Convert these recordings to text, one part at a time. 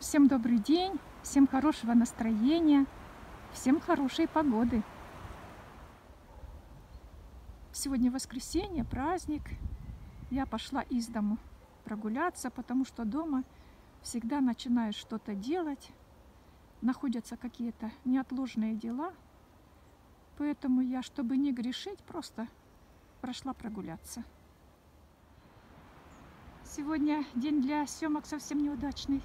Всем добрый день, всем хорошего настроения, всем хорошей погоды. Сегодня воскресенье, праздник. Я пошла из дому прогуляться, потому что дома всегда начинаешь что-то делать. Находятся какие-то неотложные дела. Поэтому я, чтобы не грешить, просто пошла прогуляться. Сегодня день для съемок совсем неудачный.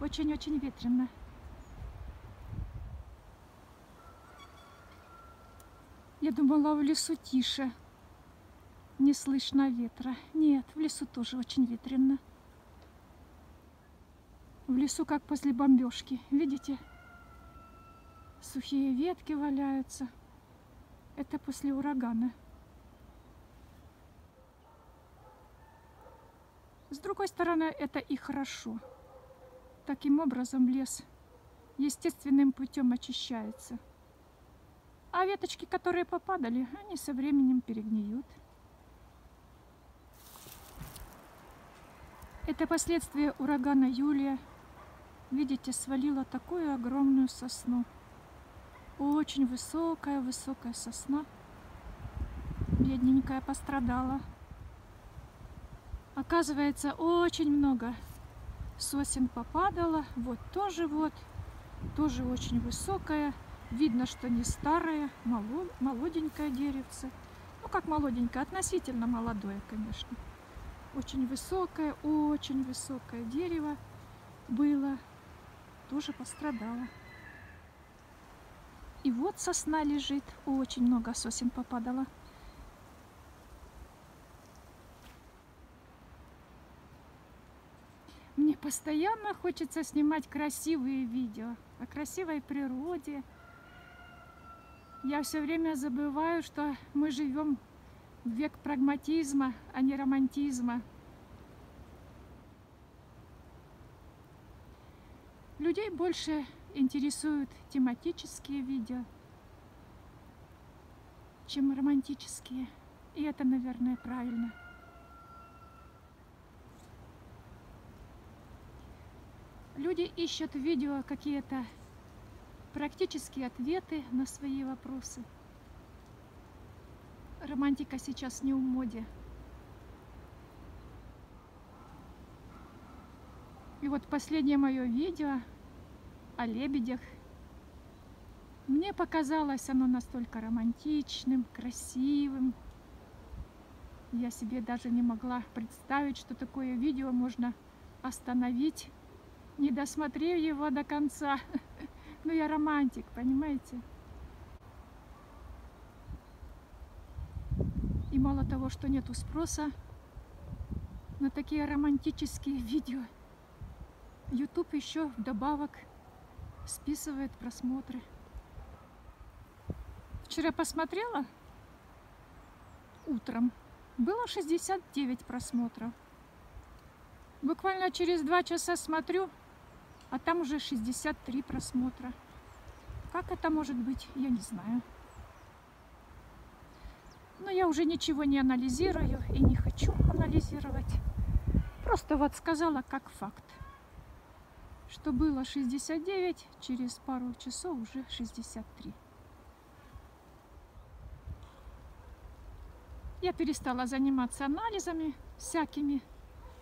Очень-очень ветрено. Я думала, в лесу тише. Не слышно ветра. Нет, в лесу тоже очень ветрено. В лесу как после бомбежки. Видите? Сухие ветки валяются. Это после урагана. С другой стороны, это и хорошо. Таким образом лес естественным путем очищается. А веточки, которые попадали, они со временем перегниют. Это последствия урагана Юлия. Видите, свалила такую огромную сосну. Очень высокая сосна. Бедненькая пострадала. Оказывается, очень много сосен попадала. Вот тоже очень высокая. Видно, что не старая, молоденькое деревце. Ну, как молоденькое, относительно молодое, конечно. Очень высокое дерево было. Тоже пострадало. И вот сосна лежит. Очень много сосен попадало. Мне постоянно хочется снимать красивые видео о красивой природе. Я все время забываю, что мы живем в век прагматизма, а не романтизма. Людей больше интересуют тематические видео, чем романтические. И это, наверное, правильно. Люди ищут в видео какие-то практические ответы на свои вопросы. Романтика сейчас не в моде. И вот последнее мое видео о лебедях. Мне показалось оно настолько романтичным, красивым. Я себе даже не могла представить, что такое видео можно остановить. Не досмотрев его до конца. Но я романтик, понимаете? И мало того, что нету спроса на такие романтические видео, YouTube еще вдобавок списывает просмотры. Вчера посмотрела утром. Было 69 просмотров. Буквально через 2 часа смотрю, а там уже 63 просмотра. Как это может быть, я не знаю. Но я уже ничего не анализирую и не хочу анализировать. Просто вот сказала как факт, что было 69, через пару часов уже 63. Я перестала заниматься анализами всякими.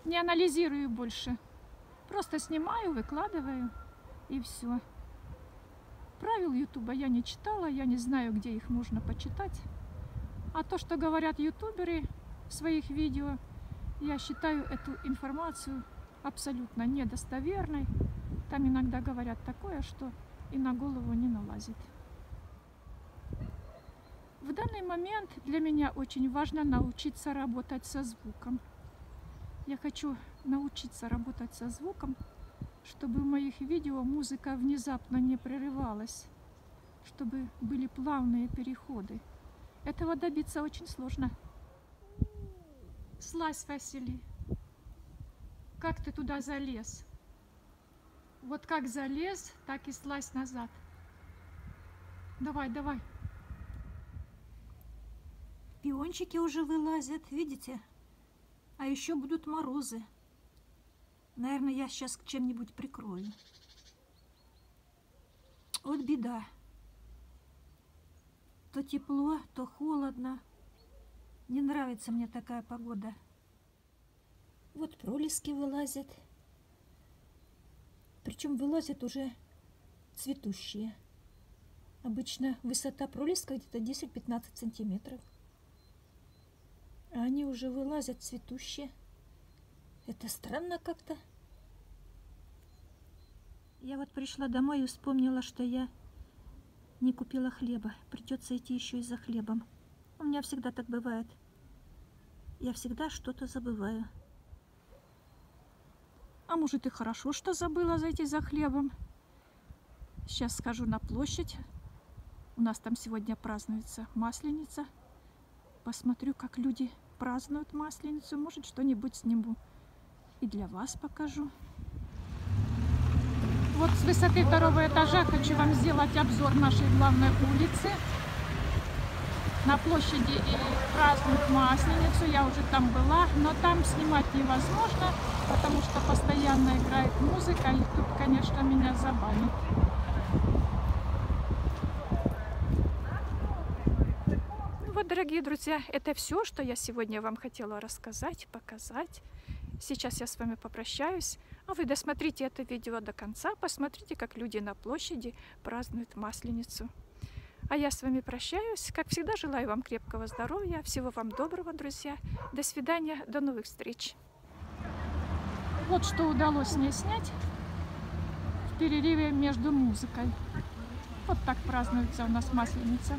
Не анализирую больше. Просто снимаю, выкладываю и все. Правил Ютуба я не читала, я не знаю, где их можно почитать. А то, что говорят ютуберы в своих видео, я считаю эту информацию абсолютно недостоверной, Там иногда говорят такое, что и на голову не налазит. В данный момент для меня очень важно научиться работать со звуком. Я хочу научиться работать со звуком, чтобы в моих видео музыка внезапно не прерывалась, чтобы были плавные переходы. Этого добиться очень сложно. Слазь, Василий, как ты туда залез? Вот как залез, так и слазь назад. Давай, давай. Пиончики уже вылазят, видите? А еще будут морозы. Наверное, я сейчас к чем-нибудь прикрою. Вот беда. То тепло, то холодно. Не нравится мне такая погода. Вот пролески вылазят. Причем вылазят уже цветущие. Обычно высота пролеска где-то 10-15 сантиметров. А они уже вылазят цветущие. Это странно как-то. Я вот пришла домой и вспомнила, что я не купила хлеба. Придется идти еще и за хлебом. У меня всегда так бывает. Я всегда что-то забываю. А может, и хорошо, что забыла зайти за хлебом. Сейчас схожу на площадь. У нас там сегодня празднуется Масленица. Посмотрю, как люди празднуют Масленицу. Может, что-нибудь сниму. И для вас покажу. Вот с высоты второго этажа хочу вам сделать обзор нашей главной улицы. На площади и празднуют Масленицу. Я уже там была, но там снимать невозможно, потому что постоянно играет музыка. И тут, конечно, меня забанят. Вот, дорогие друзья, это все, что я сегодня вам хотела рассказать, показать. Сейчас я с вами попрощаюсь, а вы досмотрите это видео до конца, посмотрите, как люди на площади празднуют Масленицу. А я с вами прощаюсь. Как всегда, желаю вам крепкого здоровья, всего вам доброго, друзья. До свидания, до новых встреч. Вот что удалось мне снять в перерыве между музыкой. Вот так празднуется у нас Масленица.